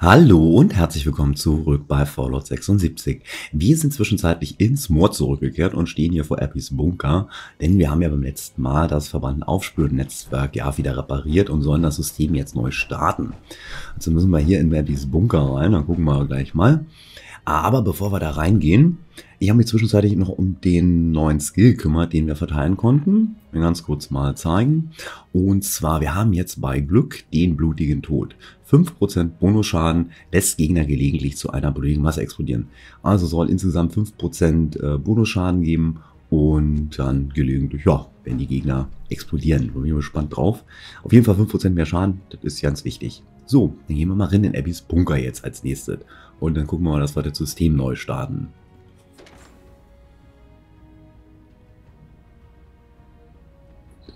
Hallo und herzlich willkommen zurück bei Fallout 76. Wir sind zwischenzeitlich ins Moor zurückgekehrt und stehen hier vor Abbies Bunker, denn wir haben ja beim letzten Mal das Verbrannten-Aufspürnetzwerk ja wieder repariert und sollen das System jetzt neu starten. Also müssen wir hier in Abbies Bunker rein, dann gucken wir gleich mal. Aber bevor wir da reingehen, ich habe mich zwischenzeitlich noch um den neuen Skill gekümmert, den wir verteilen konnten. Ich will ganz kurz mal zeigen. Und zwar, wir haben jetzt bei Glück den blutigen Tod. 5% Bonusschaden lässt Gegner gelegentlich zu einer blutigen Masse explodieren. Also soll insgesamt 5% Bonusschaden geben und dann gelegentlich, ja, wenn die Gegner explodieren. Da bin ich gespannt drauf. Auf jeden Fall 5% mehr Schaden, das ist ganz wichtig. So, dann gehen wir mal rein in Abbies Bunker jetzt als nächstes. Und dann gucken wir mal, dass wir das System neu starten.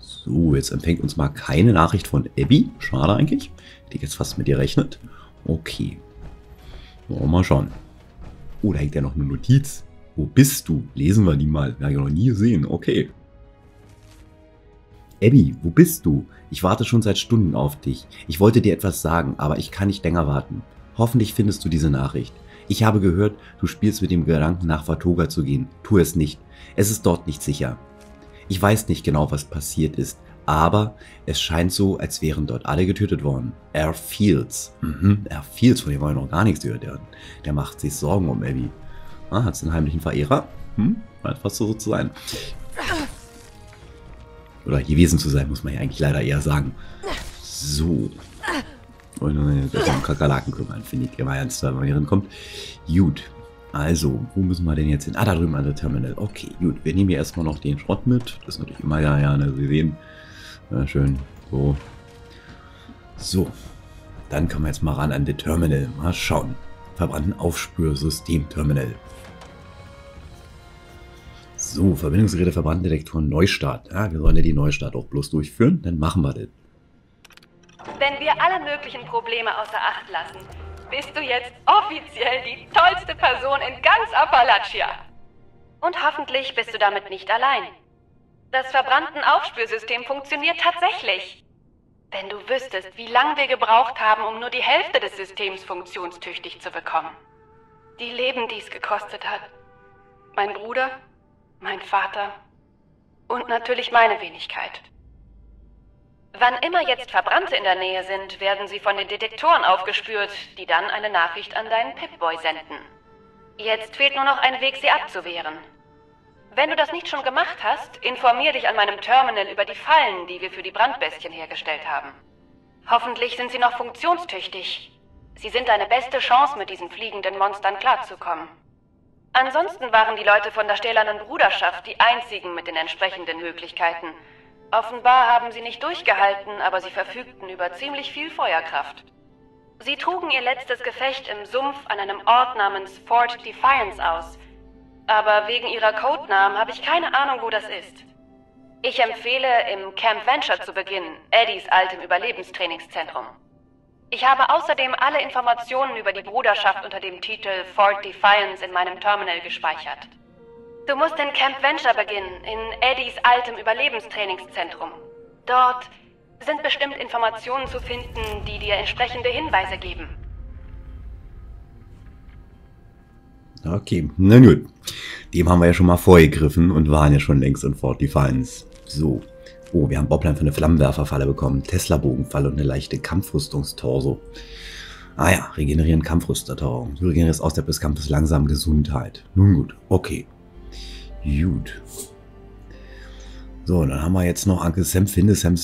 So, jetzt empfängt uns mal keine Nachricht von Abby. Schade eigentlich. Hätte ich jetzt fast mit ihr rechnet. Okay. Mal schauen. Oh, da hängt ja noch eine Notiz. Wo bist du? Lesen wir die mal. Wir haben ja noch nie gesehen. Okay. Abby, wo bist du? Ich warte schon seit Stunden auf dich. Ich wollte dir etwas sagen, aber ich kann nicht länger warten. Hoffentlich findest du diese Nachricht. Ich habe gehört, du spielst mit dem Gedanken, nach Watoga zu gehen. Tu es nicht. Es ist dort nicht sicher. Ich weiß nicht genau, was passiert ist, aber es scheint so, als wären dort alle getötet worden. Air Fields. Air Fields, von dem wollen wir noch gar nichts gehört. Der macht sich Sorgen um Abby. Ah, hat es einen heimlichen Verehrer? Scheint fast so zu sein. Oder gewesen zu sein, muss man ja eigentlich leider eher sagen. So. Und das um Kakerlaken kümmern, finde ich. Der war ernst, wenn man hier hinkommt. Gut. Also, wo müssen wir denn jetzt hin? Ah, da drüben an der Terminal. Okay, gut. Wir nehmen hier erstmal noch den Schrott mit. Das ist natürlich immer ja, ne, Sie sehen. Ja, schön. So. So. Dann kommen wir jetzt mal ran an den Terminal. Mal schauen. Verbrannten-Aufspürsystem Terminal. So, Verbindungsgeräte, Verbranntendetektoren, Neustart. Ja, wir sollen ja die Neustart auch bloß durchführen, dann machen wir das. Wenn wir alle möglichen Probleme außer Acht lassen, bist du jetzt offiziell die tollste Person in ganz Appalachia. Und hoffentlich bist du damit nicht allein. Das Verbrannten-Aufspürsystem funktioniert tatsächlich. Wenn du wüsstest, wie lange wir gebraucht haben, um nur die Hälfte des Systems funktionstüchtig zu bekommen. Die Leben, die es gekostet hat. Mein Bruder... Mein Vater und natürlich meine Wenigkeit. Wann immer jetzt Verbrannte in der Nähe sind, werden sie von den Detektoren aufgespürt, die dann eine Nachricht an deinen Pipboy senden. Jetzt fehlt nur noch ein Weg, sie abzuwehren. Wenn du das nicht schon gemacht hast, informier dich an meinem Terminal über die Fallen, die wir für die Brandbestien hergestellt haben. Hoffentlich sind sie noch funktionstüchtig. Sie sind deine beste Chance, mit diesen fliegenden Monstern klarzukommen. Ansonsten waren die Leute von der stählernen Bruderschaft die einzigen mit den entsprechenden Möglichkeiten. Offenbar haben sie nicht durchgehalten, aber sie verfügten über ziemlich viel Feuerkraft. Sie trugen ihr letztes Gefecht im Sumpf an einem Ort namens Fort Defiance aus. Aber wegen ihrer Codenamen habe ich keine Ahnung, wo das ist. Ich empfehle, im Camp Venture zu beginnen, Eddies altem Überlebenstrainingszentrum. Ich habe außerdem alle Informationen über die Bruderschaft unter dem Titel Fort Defiance in meinem Terminal gespeichert. Du musst in Camp Venture beginnen, in Eddies altem Überlebenstrainingszentrum. Dort sind bestimmt Informationen zu finden, die dir entsprechende Hinweise geben. Okay, na gut. Dem haben wir ja schon mal vorgegriffen und waren ja schon längst in Fort Defiance. So. Oh, wir haben Boblein für eine Flammenwerferfalle bekommen, Tesla-Bogenfalle und eine leichte Kampfrüstungstorso. Ah ja, regenerieren Kampfrüstertorso. Du regenerierst außerhalb des Kampfes langsam Gesundheit. Nun gut, okay. Gut. So, dann haben wir jetzt noch Uncle Sam, finde Sam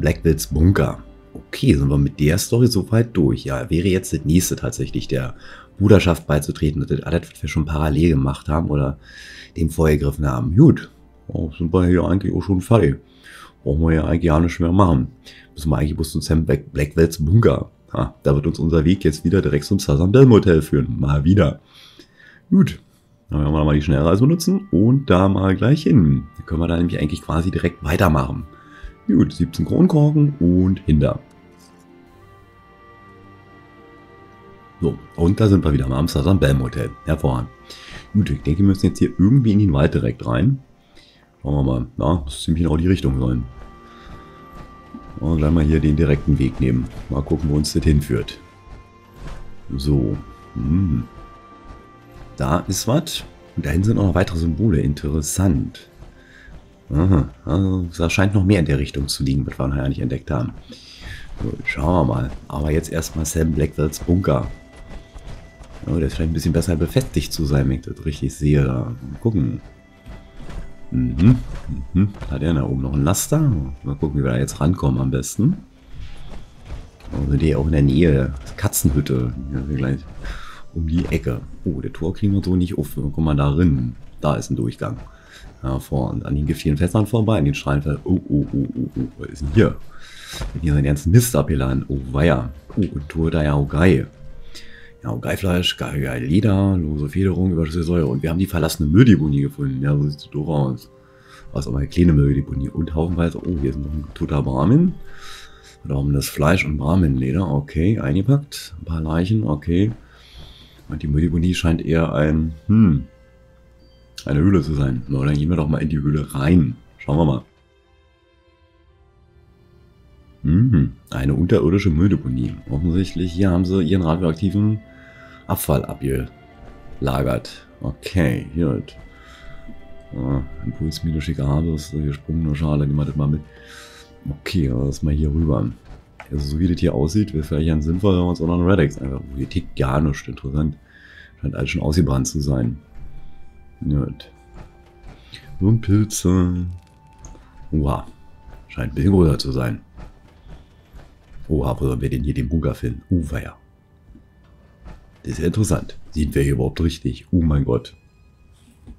Blackwells Bunker. Okay, sind wir mit der Story soweit durch. Ja, wäre jetzt das nächste tatsächlich der Bruderschaft beizutreten. Das alles, was wir schon parallel gemacht haben oder dem vorgegriffen haben. Gut. Oh, sind wir hier eigentlich auch schon fertig. Brauchen wir ja eigentlich ja nicht mehr machen. Müssen wir eigentlich bloß zu Sam Blackwells Bunker. Ha, da wird uns unser Weg jetzt wieder direkt zum Sassanbell Motel führen. Mal wieder. Gut. Dann werden wir mal die Schnellreise benutzen und da mal gleich hin. Da können wir da nämlich eigentlich quasi direkt weitermachen. Gut, 17 Kronkorken und hinter. So, und da sind wir wieder mal am Sassanbell Motel. Hervorragend. Gut, ich denke, wir müssen jetzt hier irgendwie in den Wald direkt rein. Schauen wir mal. Ja, das ist ziemlich genau die Richtung sein. Wollen wir gleich mal hier den direkten Weg nehmen. Mal gucken, wo uns das hinführt. So. Hm. Da ist was. Und dahin sind auch noch weitere Symbole. Interessant. Aha. Also, da scheint noch mehr in der Richtung zu liegen, was wir noch nicht entdeckt haben. So, schauen wir mal. Aber jetzt erstmal Sam Blackwells Bunker. Oh, der scheint ein bisschen besser befestigt zu sein, wenn ich das richtig sehe. Mal gucken. Mhm. Mhm. Hat er da oben noch einen Laster? Mal gucken, wie wir da jetzt rankommen am besten. Also die auch in der Nähe. Katzenhütte. Ja, gleich um die Ecke. Oh, der Tor kriegen wir so nicht auf. Guck mal da rein. Da ist ein Durchgang. Ja, vor und an den Gefieren Fässern vorbei, an den Strahlenfeld. Oh, oh, oh, oh, oh. Was ist denn hier? Wenn hier seinen ganzen Mist abgeladen. Oh, weia. Oh, und Tor da ja auch geil. Ja, Geifleisch, geil Leder, lose Federung, Überschüsse Säure. Und wir haben die verlassene Mülldeponie gefunden. Ja, so sieht es doch aus. Was aber eine kleine Mülldeponie. Und haufenweise, oh, hier ist noch ein toter Brahmin. Da haben wir das Fleisch und Brahminleder. Okay, eingepackt. Ein paar Leichen, okay. Und die Mülldeponie scheint eher ein, eine Höhle zu sein. Na, dann gehen wir doch mal in die Höhle rein. Schauen wir mal. Eine unterirdische Mülldeponie. Offensichtlich, hier haben sie ihren radioaktiven Abfall abgelagert. Okay, hier. Impulsmine, schicker Haberes, gesprungene Schale, nehmen wir das mal mit. Okay, das mal hier rüber. Also so wie das hier aussieht, wäre vielleicht ein sinnvoll, wenn wir uns auch noch einen Redex einfach... Oh, hier tickt gar nichts, interessant. Scheint alles schon ausgebrannt zu sein. Gut. So ein Pilze. Oha. Scheint ein bisschen größer zu sein. Oha, wo sollen wir denn hier den Bunker finden? Uweia. Das ist ja interessant. Sind wir hier überhaupt richtig? Oh mein Gott.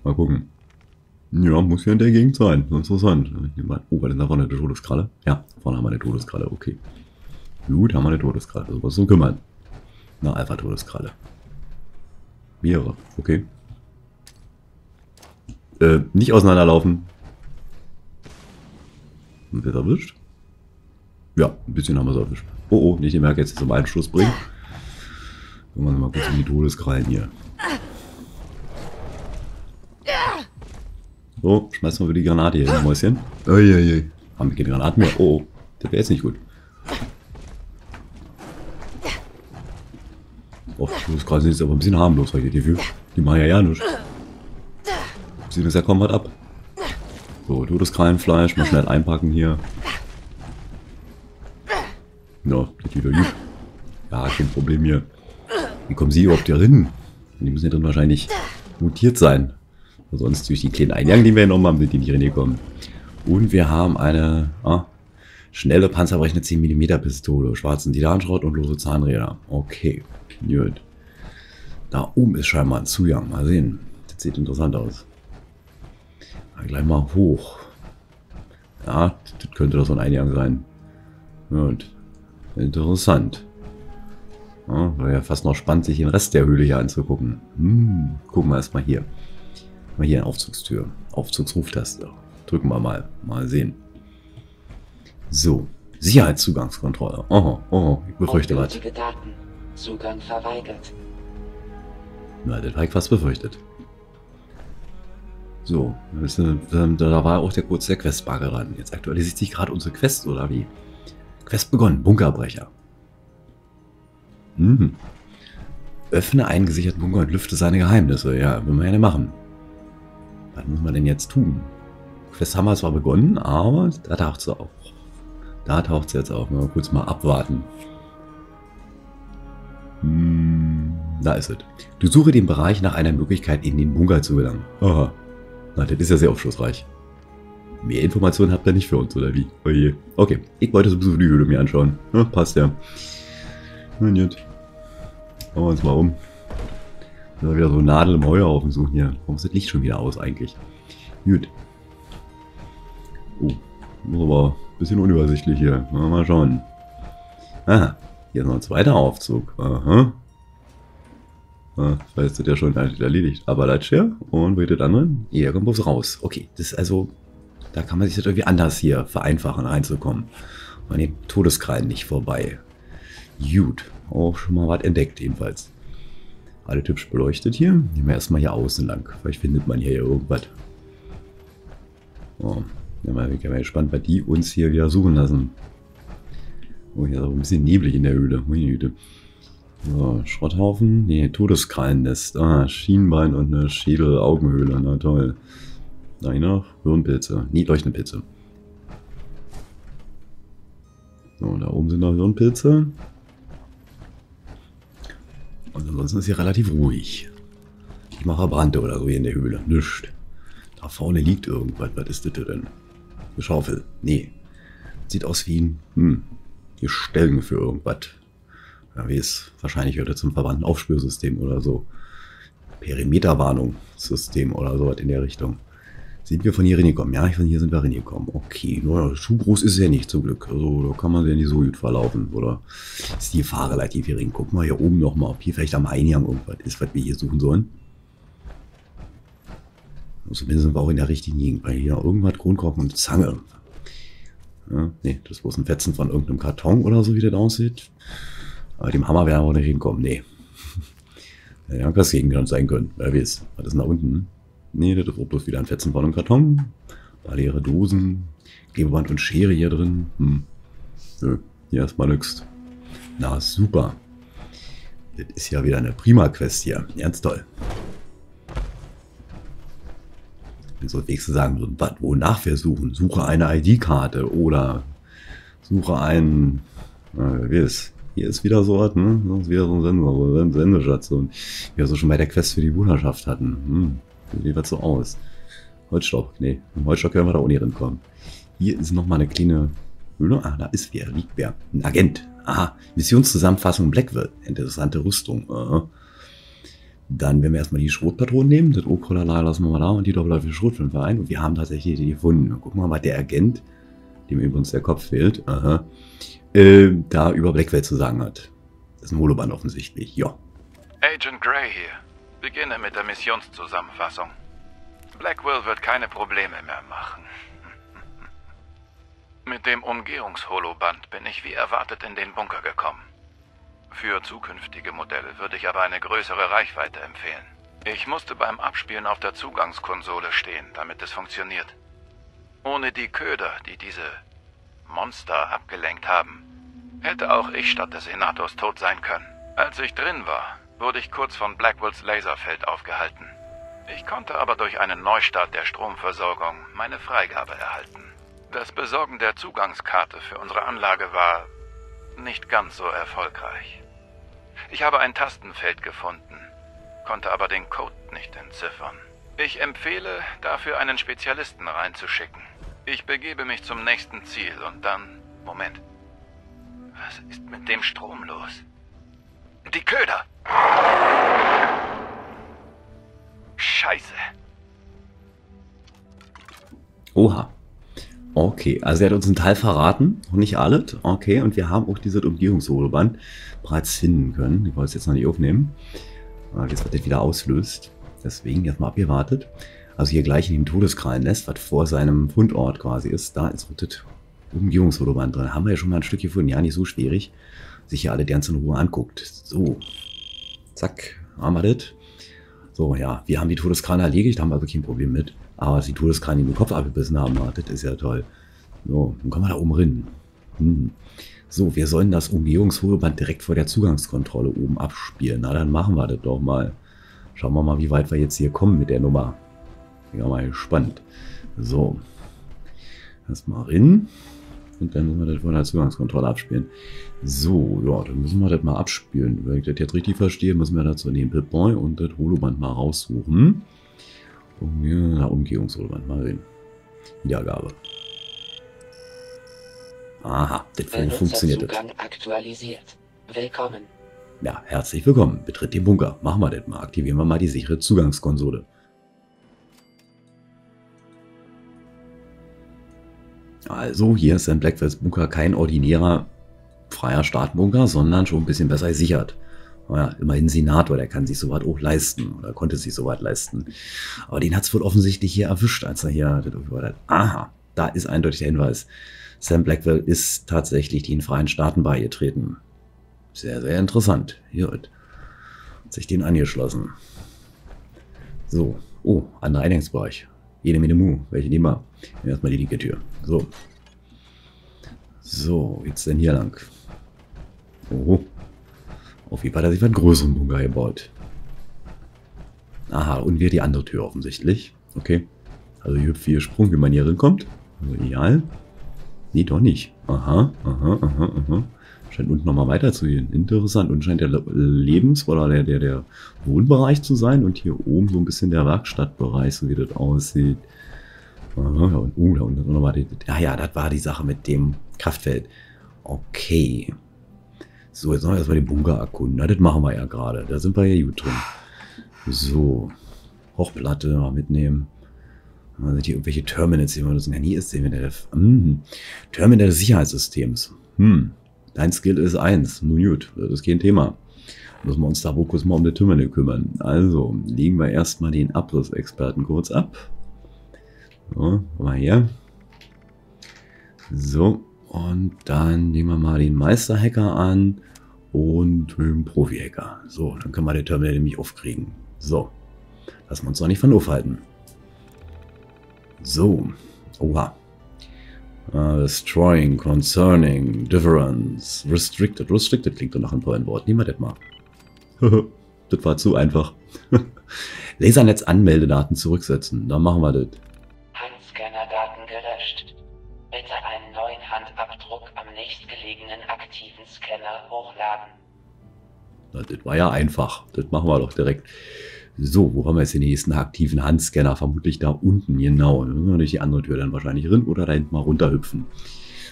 Mal gucken. Ja, muss ja in der Gegend sein. Interessant. Oh, war denn da vorne eine Todeskralle? Ja, vorne haben wir eine Todeskralle. Okay. Gut, haben wir eine Todeskralle. Also was zu kümmern. Na, Alpha-Todeskralle. Mehrere. Okay. Nicht auseinanderlaufen. Wird erwischt? Ja, ein bisschen haben wir es erwischt. Oh, oh, nicht den Merk jetzt zum Einschluss bringen. Wenn wir mal kurz in die Todeskrallen hier. So, schmeißen wir wieder die Granate hier hin, Mäuschen. Uiuiui. Haben wir keine Granaten mehr? Oh, oh, das wäre jetzt nicht gut. Oh, die Todeskrallen sind jetzt aber ein bisschen harmlos heute, die machen ja nichts. Sie das ja kaum was ab. So, Todeskrallenfleisch, mal schnell einpacken hier. Ja, das geht wieder gut. Ja, kein Problem hier. Wie kommen sie überhaupt hier hin? Die müssen ja drin wahrscheinlich mutiert sein. Sonst durch die kleinen Eingang, die wir hier nochmal mit denen hier reingekommen. Und wir haben eine schnelle panzerbrechende 10mm Pistole. Schwarzen Titanschrott und lose Zahnräder. Okay, gut. Da oben ist scheinbar ein Zugang. Mal sehen. Das sieht interessant aus. Dann gleich mal hoch. Ja, das könnte doch so ein Eingang sein. Gut. Interessant. Ja, war ja fast noch spannend, sich den Rest der Höhle hier anzugucken. Gucken wir erstmal hier. Mal hier eine Aufzugstür. Aufzugsruftaste. Drücken wir mal. Mal sehen. So. Sicherheitszugangskontrolle. Oh, oh, ich befürchte was. Zugang verweigert. Na, das war ich fast befürchtet. So, da war auch der kurze der Questbagger dran. Jetzt aktualisiert sich gerade unsere Quest, oder wie? Quest begonnen, Bunkerbrecher. Öffne einen gesicherten Bunker und lüfte seine Geheimnisse. Ja, will man ja nicht machen. Was muss man denn jetzt tun? Quest haben wir zwar begonnen, aber da taucht sie auch. Da taucht sie jetzt auch. Mal kurz mal abwarten. Da ist es. Du suche den Bereich nach einer Möglichkeit, in den Bunker zu gelangen. Aha. Na, das ist ja sehr aufschlussreich. Mehr Informationen habt ihr nicht für uns, oder wie? Oje. Okay, ich wollte sowieso die Höhle mir anschauen. Ja, passt ja. Na gut. Schauen wir uns mal um. Da wieder so Nadel im Heuhaufen suchen hier. Warum ist das Licht schon wieder aus eigentlich? Gut. Oh, muss aber ein bisschen unübersichtlich hier. Mal schauen. Ah, hier ist noch ein zweiter Aufzug. Aha. Das ist ja schon eigentlich erledigt. Aber das hier und redet anderen. Hier kommt bloß raus. Okay, das ist also... Da kann man sich das irgendwie anders hier vereinfachen, reinzukommen. Man nimmt Todeskrallen nicht vorbei. Gut. Auch schon mal was entdeckt, jedenfalls. Alle hübsch beleuchtet hier. Nehmen wir erstmal hier außen lang. Vielleicht findet man hier irgendwas. Oh, ich bin mal gespannt, was die uns hier wieder suchen lassen. Oh, hier ist auch ein bisschen neblig in der Höhle. Meine Güte. So, Schrotthaufen. Nee, Todeskrallennest. Ah, Schienbein und eine Schädel-Augenhöhle. Na toll. Nein, noch Hirnpilze. Nee, leuchtende Pilze. So, da oben sind noch Hirnpilze. Und ansonsten ist hier relativ ruhig. Ich mache Brande oder so hier in der Höhle. Nischt. Da vorne liegt irgendwas. Was ist das denn? Eine Schaufel. Nee. Sieht aus wie ein... Hier Stellen für irgendwas. Ja, wie es wahrscheinlich heute zum Verbrannten-Aufspürsystem oder so. Perimeterwarnungssystem oder sowas in der Richtung. Sind wir von hier reingekommen? Ja, von hier sind wir reingekommen. Okay, nur schuhgroß ist es ja nicht, zum Glück. Also, da kann man ja nicht so gut verlaufen. Oder ist die Gefahr relativ gering? Gucken wir hier oben nochmal, ob hier vielleicht am Eingang irgendwas ist, was wir hier suchen sollen. Zumindest sind wir auch in der richtigen Gegend, weil hier irgendwas Kronkorken und Zange. Ja, nee, das ist bloß ein Fetzen von irgendeinem Karton oder so, wie das aussieht. Aber dem Hammer werden wir auch nicht hinkommen, nee. Der ja, das Gegenstand sein können, wer weiß. Was ist denn da unten? Nee, das ist bloß wieder ein Fetzen von einem Karton. Ein paar leere Dosen, Klebeband und Schere hier drin. Nö, hier erstmal nix. Na super. Das ist ja wieder eine prima Quest hier. Ganz toll. Ich sollte wenigstens sagen, wonach wir suchen. Suche eine ID-Karte oder suche einen. Wie ist? Hier ist wieder so was, ne? Das ist wieder so ein Sensor, eine Sendestation. Wie wir so schon bei der Quest für die Bruderschaft hatten. Wie was so aus? Holzstock, nee. Im Holzstock können wir da ohne hinkommen. Hier ist nochmal eine kleine Höhle. Ah, da ist wer. Liegt wer. Ein Agent. Aha. Missionszusammenfassung Blackwell. Interessante Rüstung. Dann werden wir erstmal die Schrotpatronen nehmen. Das Okrollerlager lassen wir mal da und die Doppelläufige Schrotflinte ein. Und wir haben tatsächlich die gefunden. Dann gucken wir mal, der Agent, dem übrigens der Kopf fehlt, da über Blackwell zu sagen hat. Das ist ein Holoband offensichtlich. Ja. Agent Gray hier. Beginne mit der Missionszusammenfassung. Blackwell wird keine Probleme mehr machen. Mit dem Umgehungs-Holoband bin ich wie erwartet in den Bunker gekommen. Für zukünftige Modelle würde ich aber eine größere Reichweite empfehlen. Ich musste beim Abspielen auf der Zugangskonsole stehen, damit es funktioniert. Ohne die Köder, die diese Monster abgelenkt haben, hätte auch ich statt des Senators tot sein können. Als ich drin war, wurde ich kurz von Blackwells Laserfeld aufgehalten. Ich konnte aber durch einen Neustart der Stromversorgung meine Freigabe erhalten. Das Besorgen der Zugangskarte für unsere Anlage war nicht ganz so erfolgreich. Ich habe ein Tastenfeld gefunden, konnte aber den Code nicht entziffern. Ich empfehle, dafür einen Spezialisten reinzuschicken. Ich begebe mich zum nächsten Ziel und dann... Moment. Was ist mit dem Strom los? Die Köder! Scheiße. Oha. Okay, also er hat uns einen Teil verraten, noch nicht alles. Okay, und wir haben auch dieses Umgehungs-Holoband bereits finden können. Ich wollte es jetzt noch nicht aufnehmen. Aber jetzt wird das wieder ausgelöst. Deswegen erstmal abgewartet. Also hier gleich in dem Todeskrallennest, was vor seinem Fundort quasi ist, da ist das Umgehungs-Holoband drin. Haben wir ja schon mal ein Stück gefunden. Ja, nicht so schwierig. Sich hier alle ganz in Ruhe anguckt. So. Zack, haben wir das. So, ja, wir haben die Todeskralle erledigt, haben wir also kein Problem mit. Aber die Todeskralle, die den Kopf abgebissen haben, das ist ja toll. So, dann kommen wir da oben rein. So, wir sollen das Umgehungs-Holoband direkt vor der Zugangskontrolle oben abspielen. Na, dann machen wir das doch mal. Schauen wir mal, wie weit wir jetzt hier kommen mit der Nummer. Bin ja mal gespannt. So. Erstmal rein. Und dann müssen wir das vor der Zugangskontrolle abspielen. So, ja, dann müssen wir das mal abspielen. Wenn ich das jetzt richtig verstehe, müssen wir dazu den Pipboy und das Holoband mal raussuchen. Umgehungs-Holoband, mal sehen. Wiedergabe. Aha, das funktioniert jetzt. Benutzerzugang aktualisiert. Willkommen. Ja, herzlich willkommen. Betritt den Bunker. Machen wir das mal. Aktivieren wir mal die sichere Zugangskonsole. Also, hier ist ein Blackwells Bunker kein ordinärer freier Startbunker, sondern schon ein bisschen besser gesichert. Naja, immerhin Senator, der kann sich sowas auch leisten oder konnte sich sowas leisten. Aber den hat es wohl offensichtlich hier erwischt, als er hier überfordert. Aha, da ist eindeutig der Hinweis. Sam Blackwell ist tatsächlich den freien Staaten beigetreten. Sehr, sehr interessant. Hier hat sich den angeschlossen. So, oh, anderer Eingangsbereich. Jede Menge Mu, welche nehmen wir? Erstmal die linke Tür. So. So, geht's denn hier lang? Oh. Auf jeden Fall hat er sich einen größeren Bunker gebaut. Aha, und wieder die andere Tür offensichtlich. Okay. Also hier hüpft hier Sprung, wie man hier reinkommt. Also ideal. Nee, doch nicht. Aha, aha, aha, aha. Scheint unten nochmal weiter zu gehen. Interessant. Und scheint der Lebens- oder der Wohnbereich zu sein. Und hier oben so ein bisschen der Werkstattbereich, so wie das aussieht. Aha, und da unten nochmal die... Ah ja, das war die Sache mit dem Kraftfeld. Okay. So, jetzt sollen wir erstmal den Bunker erkunden. Na, das machen wir ja gerade. Da sind wir ja gut drin. So. Hochplatte mal mitnehmen. Da sind hier irgendwelche Terminals, die wir nutzen kann. Hier ist der Terminal des Sicherheitssystems. Hm. Dein Skill ist 1. Nun gut, das ist kein Thema. Müssen wir uns da wohl kurz mal um die Terminal kümmern. Also, legen wir erstmal den Abrissexperten kurz ab. So, mal her. So, und dann nehmen wir mal den Meisterhacker an und den Profi-Hacker. So, dann können wir den Terminal nämlich aufkriegen. So, lassen wir uns doch nicht von aufhalten. So, oha. Destroying, concerning, difference, restricted. Restricted klingt doch nach einem tollen Wort. Nehmen wir das mal. Das war zu einfach. Lasernetz Anmeldedaten zurücksetzen. Dann machen wir das. Handscannerdaten gelöscht. Bitte einen neuen Handabdruck am nächstgelegenen aktiven Scanner hochladen. Na, das war ja einfach. Das machen wir doch direkt. So, wo haben wir jetzt den nächsten aktiven Handscanner? Vermutlich da unten, genau. Da müssen wir durch die andere Tür dann wahrscheinlich drin oder da hinten mal runterhüpfen.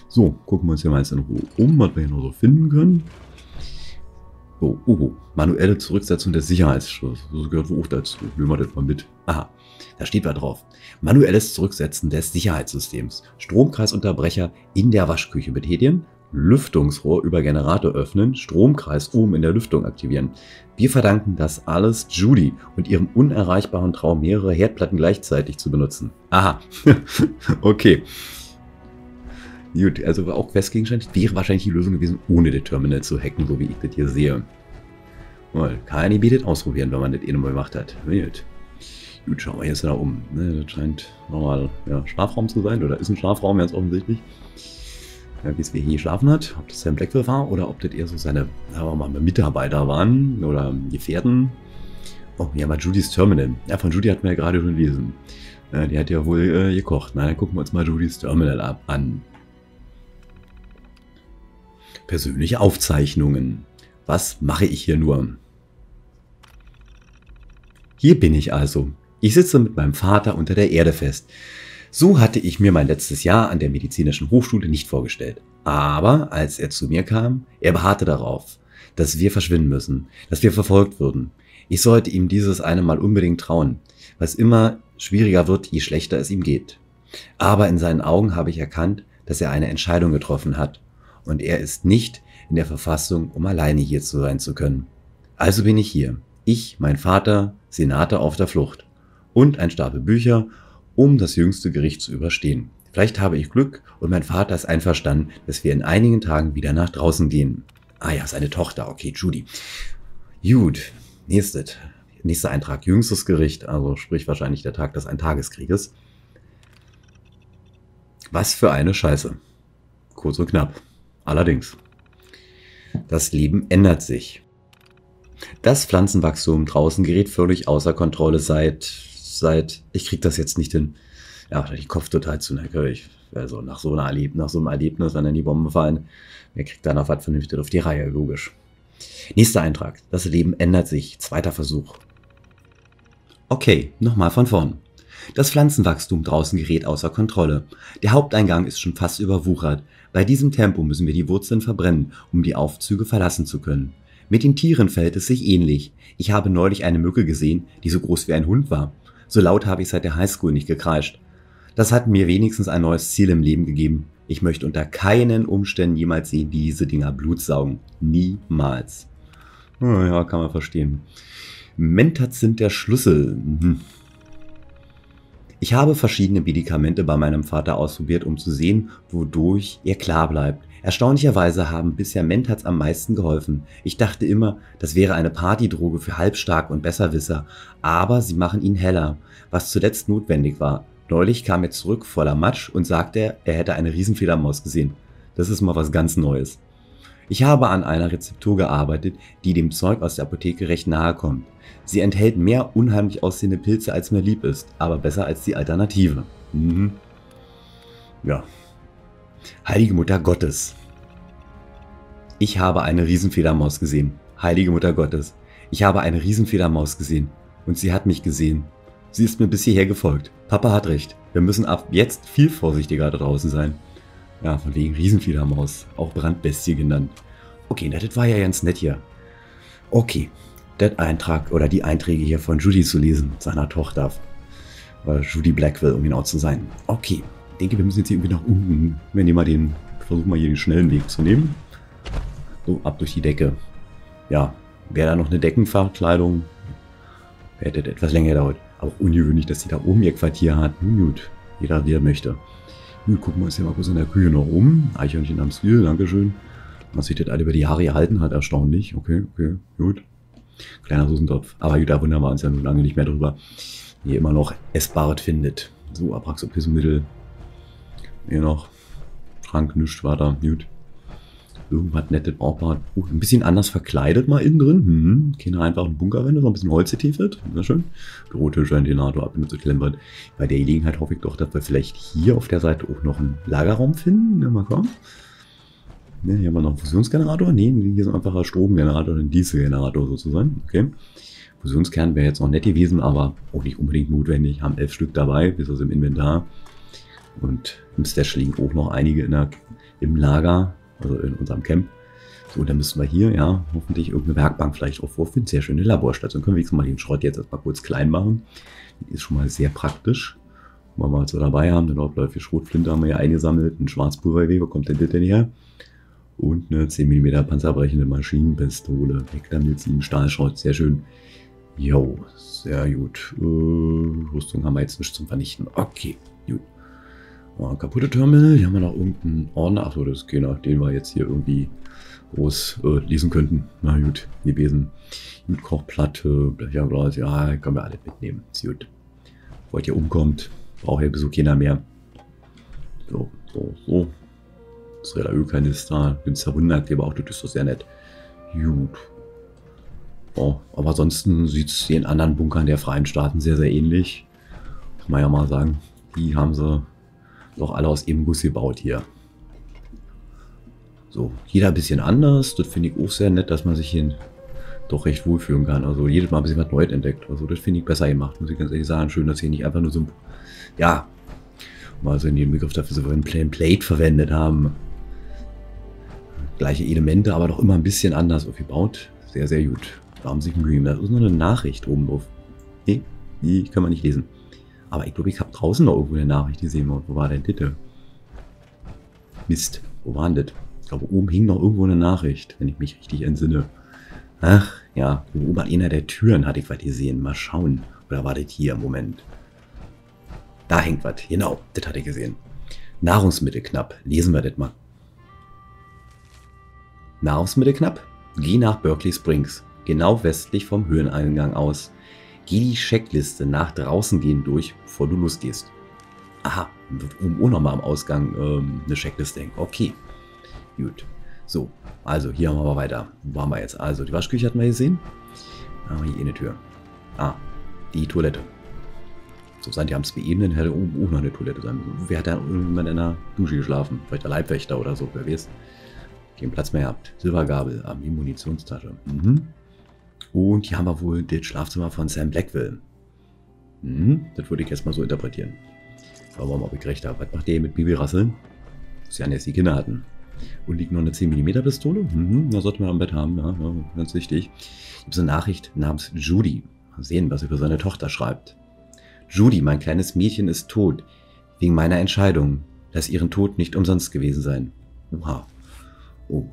So, gucken wir uns hier mal jetzt in Ruhe um, was wir hier noch so finden können. Oh, oh, manuelle Zurücksetzung des Sicherheitsschutzes. Das gehört auch dazu. Nehmen wir das mal mit. Aha, da steht was drauf. Manuelles Zurücksetzen des Sicherheitssystems. Stromkreisunterbrecher in der Waschküche betätigen. Lüftungsrohr über Generator öffnen, Stromkreis oben in der Lüftung aktivieren. Wir verdanken das alles Judy und ihrem unerreichbaren Traum, mehrere Herdplatten gleichzeitig zu benutzen. Aha, okay. Gut, also auch Questgegenstand wäre wahrscheinlich die Lösung gewesen, ohne den Terminal zu hacken, so wie ich das hier sehe. Weil KNI bietet ausprobieren, wenn man das eh nochmal gemacht hat. Gut. Gut, schauen wir jetzt da um. Das scheint nochmal ja, Schlafraum zu sein, oder ist ein Schlafraum ganz offensichtlich. Wie es hier geschlafen hat, ob das Sam Blackwell war oder ob das eher so seine, sagen wir mal, Mitarbeiter waren oder Gefährten. Oh, hier haben wir Judys Terminal. Ja, von Judy hatten wir ja gerade schon gelesen. Die hat ja wohl gekocht. Na, dann gucken wir uns mal Judys Terminal an. Persönliche Aufzeichnungen. Was mache ich hier nur? Hier bin ich also. Ich sitze mit meinem Vater unter der Erde fest. So hatte ich mir mein letztes Jahr an der medizinischen Hochschule nicht vorgestellt. Aber als er zu mir kam, er beharrte darauf, dass wir verschwinden müssen, dass wir verfolgt würden. Ich sollte ihm dieses eine Mal unbedingt trauen, was immer schwieriger wird, je schlechter es ihm geht. Aber in seinen Augen habe ich erkannt, dass er eine Entscheidung getroffen hat und er ist nicht in der Verfassung, um alleine hier zu sein zu können. Also bin ich hier. Ich, mein Vater, Senator auf der Flucht und ein Stapel Bücher, um das jüngste Gericht zu überstehen. Vielleicht habe ich Glück und mein Vater ist einverstanden, dass wir in einigen Tagen wieder nach draußen gehen. Ah ja, seine Tochter. Okay, Judy. Gut, nächster Eintrag. Jüngstes Gericht, also sprich wahrscheinlich der Tag des Eintageskrieges. Was für eine Scheiße. Kurz und knapp. Allerdings. Das Leben ändert sich. Das Pflanzenwachstum draußen gerät völlig außer Kontrolle ich krieg das jetzt nicht hin. Ja, den Kopf total zu nacken. Also nach so einer Erlebnis, wenn dann die Bomben fallen, wer kriegt danach was Vernünftiges auf die Reihe, logisch. Nächster Eintrag. Das Leben ändert sich. Zweiter Versuch. Okay, nochmal von vorn. Das Pflanzenwachstum draußen gerät außer Kontrolle. Der Haupteingang ist schon fast überwuchert. Bei diesem Tempo müssen wir die Wurzeln verbrennen, um die Aufzüge verlassen zu können. Mit den Tieren verhält es sich ähnlich. Ich habe neulich eine Mücke gesehen, die so groß wie ein Hund war. So laut habe ich seit der Highschool nicht gekreischt. Das hat mir wenigstens ein neues Ziel im Leben gegeben. Ich möchte unter keinen Umständen jemals sehen, wie diese Dinger Blut saugen. Niemals. Ja, kann man verstehen. Mentats sind der Schlüssel. Ich habe verschiedene Medikamente bei meinem Vater ausprobiert, um zu sehen, wodurch er klar bleibt. Erstaunlicherweise haben bisher Mentats am meisten geholfen. Ich dachte immer, das wäre eine Partydroge für Halbstarke und Besserwisser, aber sie machen ihn heller, was zuletzt notwendig war. Neulich kam er zurück voller Matsch und sagte, er hätte eine Riesenfledermaus gesehen. Das ist mal was ganz Neues. Ich habe an einer Rezeptur gearbeitet, die dem Zeug aus der Apotheke recht nahe kommt. Sie enthält mehr unheimlich aussehende Pilze, als mir lieb ist, aber besser als die Alternative. Mhm. Ja. Heilige Mutter Gottes. Ich habe eine Riesenfledermaus gesehen. Heilige Mutter Gottes. Ich habe eine Riesenfledermaus gesehen. Und sie hat mich gesehen. Sie ist mir bis hierher gefolgt. Papa hat recht. Wir müssen ab jetzt viel vorsichtiger da draußen sein. Ja, von wegen Riesenfledermaus. Auch Brandbestie genannt. Okay, na, das war ja ganz nett hier. Okay. Der Eintrag oder die Einträge hier von Judy zu lesen. Seiner Tochter. Judy Blackwell, um genau zu sein. Okay. Ich denke, wir müssen jetzt hier irgendwie nach unten. Wir nehmen mal den. Versuchen mal hier den schnellen Weg zu nehmen. So, ab durch die Decke. Ja. Wäre da noch eine Deckenverkleidung? Hätte etwas länger gedauert. Aber auch ungewöhnlich, dass die da oben ihr Quartier hat. Nun gut, jeder wie er möchte. Nun gucken wir uns hier mal kurz in der Küche noch um. Eichhörnchen am Stil, dankeschön. Was sich das alle über die Haare erhalten hat, erstaunlich. Okay, okay, gut. Kleiner Susentopf. Aber gut, da wundern wir uns ja nun lange nicht mehr drüber. Hier immer noch Essbares findet. So, Abraxopismittel. Hier noch. Schrank, nichts war da. Gut. Irgendwas Nettes, brauchbar. Ein bisschen anders verkleidet mal innen drin. Keine einfachen Bunkerwände, so ein bisschen Holztee wird. Sehr schön. Bürotisch, ein Senator, abgenutzt, klemmert. Bei der Gelegenheit hoffe ich doch, dass wir vielleicht hier auf der Seite auch noch einen Lagerraum finden. Ja, mal kommen. Ja, hier haben wir noch einen Fusionsgenerator. Nee, hier ist ein einfacher Stromgenerator, ein Dieselgenerator sozusagen. Okay. Fusionskern wäre jetzt noch nett gewesen, aber auch nicht unbedingt notwendig. Haben 11 Stück dabei, bis aus dem Inventar. Und im Stash liegen auch noch einige im Lager. Also in unserem Camp. So, dann müssen wir hier, ja, hoffentlich irgendeine Werkbank vielleicht auch vorfinden. Sehr schöne Laborstation. Können wir jetzt mal den Schrott jetzt erstmal kurz klein machen. Die ist schon mal sehr praktisch. Wenn wir mal so dabei haben, eine nordläufige Schrotflinte haben wir ja eingesammelt. Ein Schwarzpulvergewehr, kommt denn das denn her? Und eine 10 mm panzerbrechende Maschinenpistole. Weg damit, 7 Stahlschrott. Sehr schön. Jo, sehr gut. Rüstung haben wir jetzt nicht zum Vernichten. Okay, gut. Kaputte Terminal, hier haben wir noch irgendeinen Ordner. Achso, das ist keiner, den wir jetzt hier irgendwie groß lesen könnten. Na gut, gewesen. Gut, Kochplatte, Blecherglas, ja, können wir alle mitnehmen. Ist gut. Wollt ihr umkommt, braucht hier Besuch keiner mehr. So, so, so. Das Räder Ölkanister, günstiger 100, aber auch das ist doch sehr nett. Gut. Oh, aber ansonsten sieht es den anderen Bunkern der Freien Staaten sehr, sehr ähnlich. Kann man ja mal sagen, die haben sie doch alle aus eben Guss gebaut hier. So, jeder ein bisschen anders. Das finde ich auch sehr nett, dass man sich hier doch recht wohlfühlen kann. Also jedes Mal ein bisschen was Neues entdeckt. Also das finde ich besser gemacht, muss ich ganz ehrlich sagen. Schön, dass hier nicht einfach nur so ein... Ja, mal so in den Begriff dafür so ein Plate verwendet haben. Gleiche Elemente, aber doch immer ein bisschen anders aufgebaut. Sehr, sehr gut. Da haben sie sich Mühe gegeben. Da ist noch eine Nachricht oben drauf. Nee, die kann man nicht lesen. Aber ich glaube, ich habe draußen noch irgendwo eine Nachricht gesehen. Wo war denn bitte? Mist, wo war denn das? Ich glaube, oben hing noch irgendwo eine Nachricht, wenn ich mich richtig entsinne. Ach, ja, oben an einer der Türen hatte ich was gesehen. Mal schauen. Oder war das hier im Moment? Da hängt was. Genau, das hatte ich gesehen. Nahrungsmittel knapp. Lesen wir das mal. Nahrungsmittel knapp? Geh nach Berkeley Springs, genau westlich vom Höheneingang aus. Geh die Checkliste nach draußen gehen durch, bevor du losgehst. Aha, wird oben auch nochmal am Ausgang eine Checkliste hängen. Okay, gut. So, also hier haben wir mal weiter. Wo waren wir jetzt? Also die Waschküche hatten wir gesehen. Da haben wir hier eine Tür. Ah, die Toilette. So sein, die haben es beebnet, hätte oben auch noch eine Toilette sein müssen. Wer hat da irgendwann in einer Dusche geschlafen? Vielleicht der Leibwächter oder so, wer weiß. Keinen Platz mehr gehabt. Silbergabel, die Munitionstasche. Mhm. Und hier haben wir wohl das Schlafzimmer von Sam Blackwell. Das würde ich jetzt mal so interpretieren. Schauen wir mal, ob ich recht habe. Was macht der hier mit Baby-Rasseln? Das ist ja nicht, die Kinder hatten. Und liegt noch eine 10mm Pistole? Da sollte man am Bett haben. Ja, ja, ganz wichtig. Ich habe so eine Nachricht namens Judy. Mal sehen, was er für seine Tochter schreibt. Judy, mein kleines Mädchen ist tot. Wegen meiner Entscheidung. Lass ihren Tod nicht umsonst gewesen sein. Oha. Oh.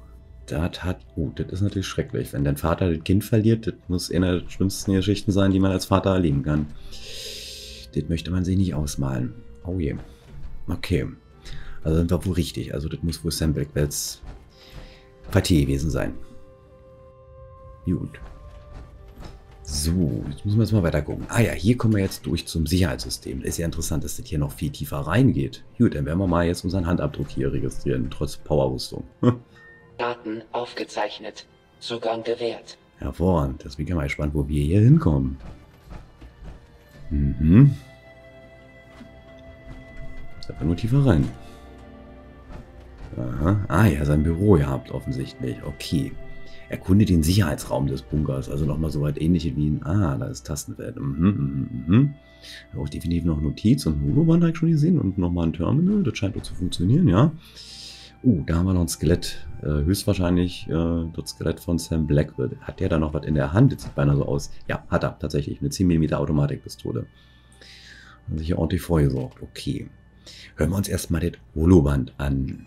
Das hat, oh, das ist natürlich schrecklich. Wenn dein Vater das Kind verliert, das muss eine der schlimmsten Geschichten sein, die man als Vater erleben kann. Das möchte man sich nicht ausmalen. Oh je. Okay. Also sind wir wohl richtig. Also das muss wohl Sam Blackwells Quartier gewesen sein. Gut. So, jetzt müssen wir jetzt mal weiter gucken. Ah ja, hier kommen wir jetzt durch zum Sicherheitssystem. Ist ja interessant, dass das hier noch viel tiefer reingeht. Gut, dann werden wir mal jetzt unseren Handabdruck hier registrieren, trotz Powerrüstung. Daten aufgezeichnet. Zugang gewährt. Hervorragend. Das bin ich mal gespannt, wo wir hier hinkommen. Mhm. Aber nur tiefer rein. Aha. Ah ja, sein Büro gehabt offensichtlich. Okay. Erkunde den Sicherheitsraum des Bunkers. Also nochmal so weit ähnlich wie ein... Ah, da ist Tastenfeld. Auch definitiv noch Notiz und Holoband habe ich schon gesehen. Und nochmal ein Terminal. Das scheint doch zu funktionieren, ja. Da haben wir noch ein Skelett. Höchstwahrscheinlich das Skelett von Sam Blackwell. Hat der da noch was in der Hand? Das sieht beinahe so aus. Ja, hat er tatsächlich. Eine 10 mm Automatikpistole. Hat sich hier ordentlich vorgesorgt. Okay. Hören wir uns erstmal das Holoband an. 9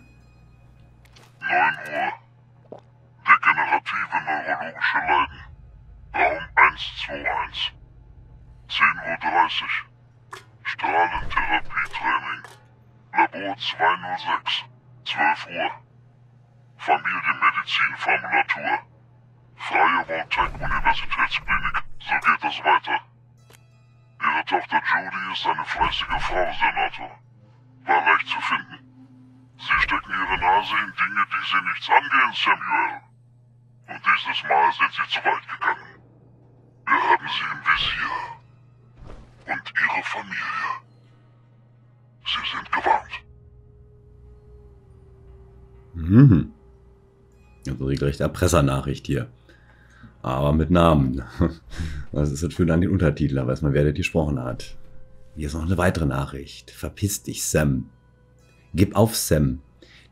Uhr. Degenerative neurologische Leiden. Raum 121. 10:30 Uhr. Strahlentherapietraining. Labor 206. 12 Uhr. Familienmedizin-Formulatur. Freie Voltec-Universitätsklinik. So geht das weiter. Ihre Tochter Judy ist eine fleißige Frau, Senator. War leicht zu finden. Sie stecken ihre Nase in Dinge, die sie nichts angehen, Samuel. Und dieses Mal sind sie zu weit gegangen. Wir haben sie im Visier. Und ihre Familie. Sie sind gewarnt. Mhm. Also regelrecht Erpressernachricht hier. Aber mit Namen. Was ist das für ein Untertitel? Da weiß man, wer das gesprochen hat. Hier ist noch eine weitere Nachricht. Verpiss dich, Sam. Gib auf, Sam.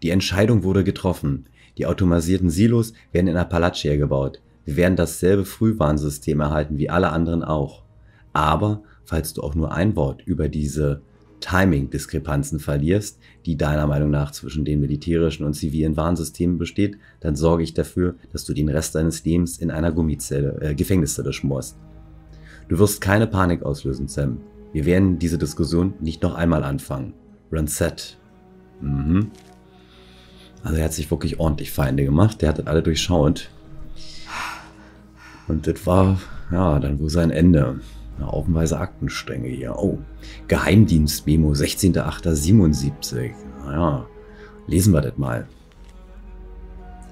Die Entscheidung wurde getroffen. Die automatisierten Silos werden in Appalachia gebaut. Wir werden dasselbe Frühwarnsystem erhalten wie alle anderen auch. Aber, falls du auch nur ein Wort über diese Timing-Diskrepanzen verlierst, die deiner Meinung nach zwischen den militärischen und zivilen Warnsystemen besteht, dann sorge ich dafür, dass du den Rest deines Lebens in einer Gefängniszelle schmorst. Du wirst keine Panik auslösen, Sam. Wir werden diese Diskussion nicht noch einmal anfangen. Run set. Mhm. Also er hat sich wirklich ordentlich Feinde gemacht. Der hat das alle durchschaut. Und das war, ja, dann wohl sein Ende. Eine haufenweise Aktenstränge hier. Oh, Geheimdienstmemo 16.08.77. Naja, lesen wir das mal.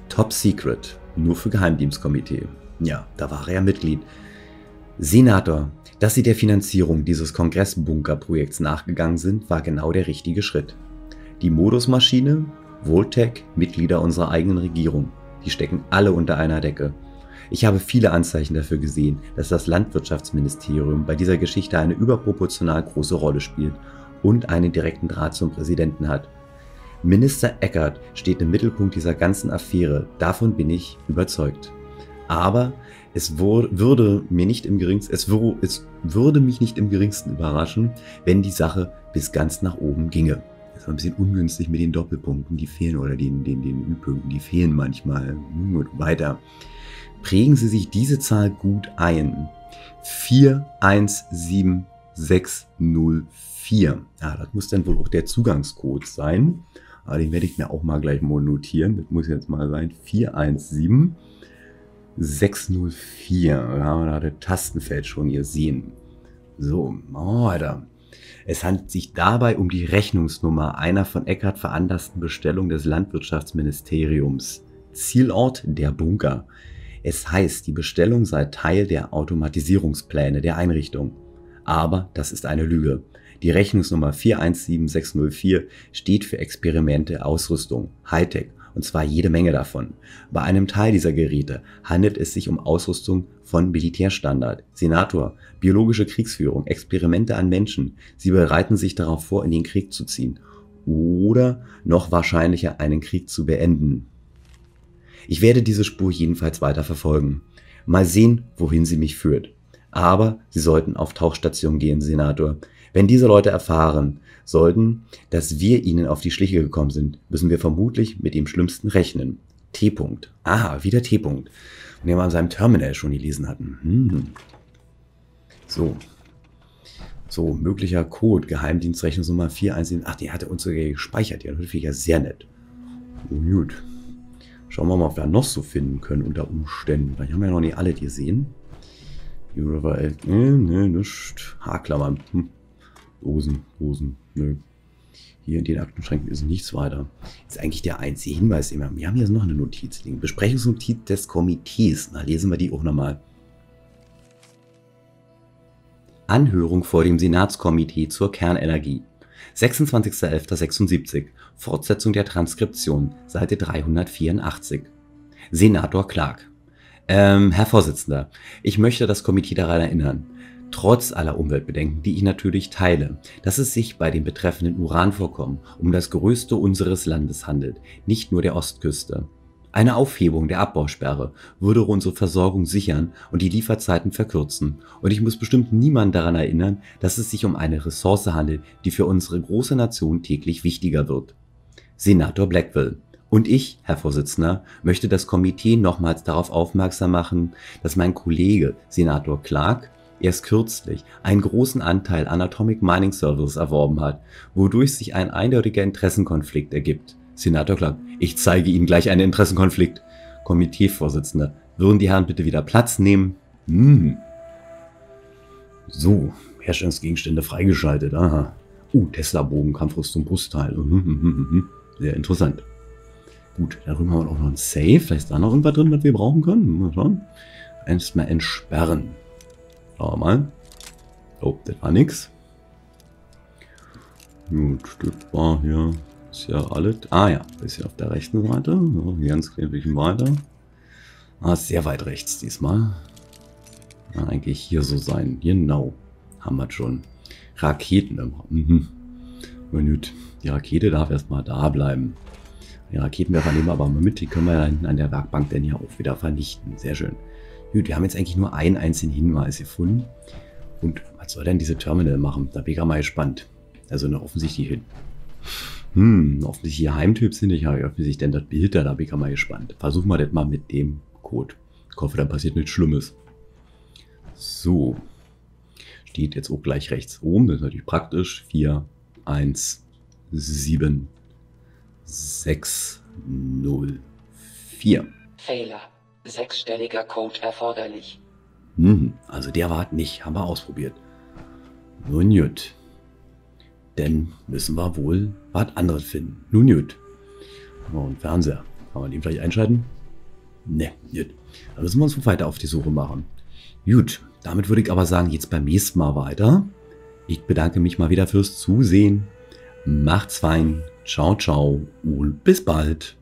Top Secret. Nur für Geheimdienstkomitee. Ja, da war er ja Mitglied. Senator, dass Sie der Finanzierung dieses Kongressbunkerprojekts nachgegangen sind, war genau der richtige Schritt. Die Modusmaschine, Voltec, Mitglieder unserer eigenen Regierung. Die stecken alle unter einer Decke. Ich habe viele Anzeichen dafür gesehen, dass das Landwirtschaftsministerium bei dieser Geschichte eine überproportional große Rolle spielt und einen direkten Draht zum Präsidenten hat. Minister Eckert steht im Mittelpunkt dieser ganzen Affäre, davon bin ich überzeugt. Aber es würde mich nicht im geringsten überraschen, wenn die Sache bis ganz nach oben ginge. Das war ein bisschen ungünstig mit den Doppelpunkten, die fehlen, oder den Ü-Punkten, die fehlen manchmal. Gut, weiter. Prägen Sie sich diese Zahl gut ein. 417604. Ja, das muss dann wohl auch der Zugangscode sein. Aber den werde ich mir auch mal gleich mal notieren. Das muss jetzt mal sein. 417604. Da haben wir das Tastenfeld schon gesehen. So, Alter. Es handelt sich dabei um die Rechnungsnummer einer von Eckert veranlassten Bestellung des Landwirtschaftsministeriums. Zielort der Bunker. Es heißt, die Bestellung sei Teil der Automatisierungspläne der Einrichtung. Aber das ist eine Lüge. Die Rechnungsnummer 417604 steht für Experimente, Ausrüstung, Hightech, und zwar jede Menge davon. Bei einem Teil dieser Geräte handelt es sich um Ausrüstung von Militärstandard. Senator, biologische Kriegsführung, Experimente an Menschen. Sie bereiten sich darauf vor, in den Krieg zu ziehen. Oder noch wahrscheinlicher, einen Krieg zu beenden. Ich werde diese Spur jedenfalls weiter verfolgen. Mal sehen, wohin sie mich führt. Aber Sie sollten auf Tauchstation gehen, Senator. Wenn diese Leute erfahren sollten, dass wir ihnen auf die Schliche gekommen sind, müssen wir vermutlich mit dem Schlimmsten rechnen. T-Punkt. Aha, wieder T-Punkt. Den wir an seinem Terminal schon gelesen hatten. Hm. So, möglicher Code. Geheimdienstrechnungsnummer 417. Ach, die hatte uns sogar gespeichert. Ja, das finde ich ja sehr nett. Gut. Schauen wir mal, ob wir noch so finden können unter Umständen. Vielleicht haben wir ja noch nicht alle gesehen. Überall. Nee, nichts. Haarklammern. Dosen. Nö. Hier in den Aktenschränken ist nichts weiter. Das ist eigentlich der einzige Hinweis immer. Wir haben hier noch eine Notiz liegen. Besprechungsnotiz des Komitees. Na, lesen wir die auch nochmal. Anhörung vor dem Senatskomitee zur Kernenergie. 26.11.76. Fortsetzung der Transkription. Seite 384. Senator Clark. Herr Vorsitzender, ich möchte das Komitee daran erinnern, trotz aller Umweltbedenken, die ich natürlich teile, dass es sich bei dem betreffenden Uranvorkommen um das größte unseres Landes handelt, nicht nur der Ostküste. Eine Aufhebung der Abbausperre würde unsere Versorgung sichern und die Lieferzeiten verkürzen. Und ich muss bestimmt niemanden daran erinnern, dass es sich um eine Ressource handelt, die für unsere große Nation täglich wichtiger wird. Senator Blackwell. Und ich, Herr Vorsitzender, möchte das Komitee nochmals darauf aufmerksam machen, dass mein Kollege Senator Clark erst kürzlich einen großen Anteil an Atomic Mining Services erworben hat, wodurch sich ein eindeutiger Interessenkonflikt ergibt. Senator Clark, ich zeige Ihnen gleich einen Interessenkonflikt. Komiteevorsitzender, würden die Herren bitte wieder Platz nehmen? So, Herstellungsgegenstände freigeschaltet, aha. Tesla-Bogenkampfrüstung Brustteil, sehr interessant. Gut, darüber haben wir auch noch ein Safe. Vielleicht ist da noch irgendwas drin, was wir brauchen können. Mal schauen. Erstmal entsperren. Schauen wir mal. Oh, das war nix. Gut, das war hier. Ist ja alles. Ah ja, bisschen auf der rechten Seite. So, ganz klein bisschen weiter. Ah, sehr weit rechts diesmal. Kann eigentlich hier so sein. Genau. Haben wir schon. Raketen im Raum. Gut, die Rakete darf erstmal da bleiben. Die Raketenwerfer nehmen wir aber mal mit, die können wir ja hinten an der Werkbank dann ja auch wieder vernichten. Sehr schön. Gut, wir haben jetzt eigentlich nur einen einzigen Hinweis gefunden. Und was soll denn diese Terminal machen? Da bin ich mal gespannt. Also eine offensichtliche... offensichtliche Heimtyp sind ich, habe ich offensichtlich denn das Bild da, bin ich mal gespannt. Versuchen wir das mal mit dem Code. Ich hoffe, dann passiert nichts Schlimmes. So. Steht jetzt auch gleich rechts oben, das ist natürlich praktisch. 4, 1, 7. 604. Fehler. Sechsstelliger Code erforderlich. Also der war nicht. Haben wir ausprobiert. Nun gut. Dann müssen wir wohl was anderes finden. Nun gut. Haben wir einen Fernseher. Kann man den vielleicht einschalten? Ne, gut. Dann müssen wir uns weiter auf die Suche machen. Gut. Damit würde ich aber sagen, jetzt beim nächsten Mal weiter. Ich bedanke mich mal wieder fürs Zusehen. Macht's fein. Ciao, ciao und bis bald.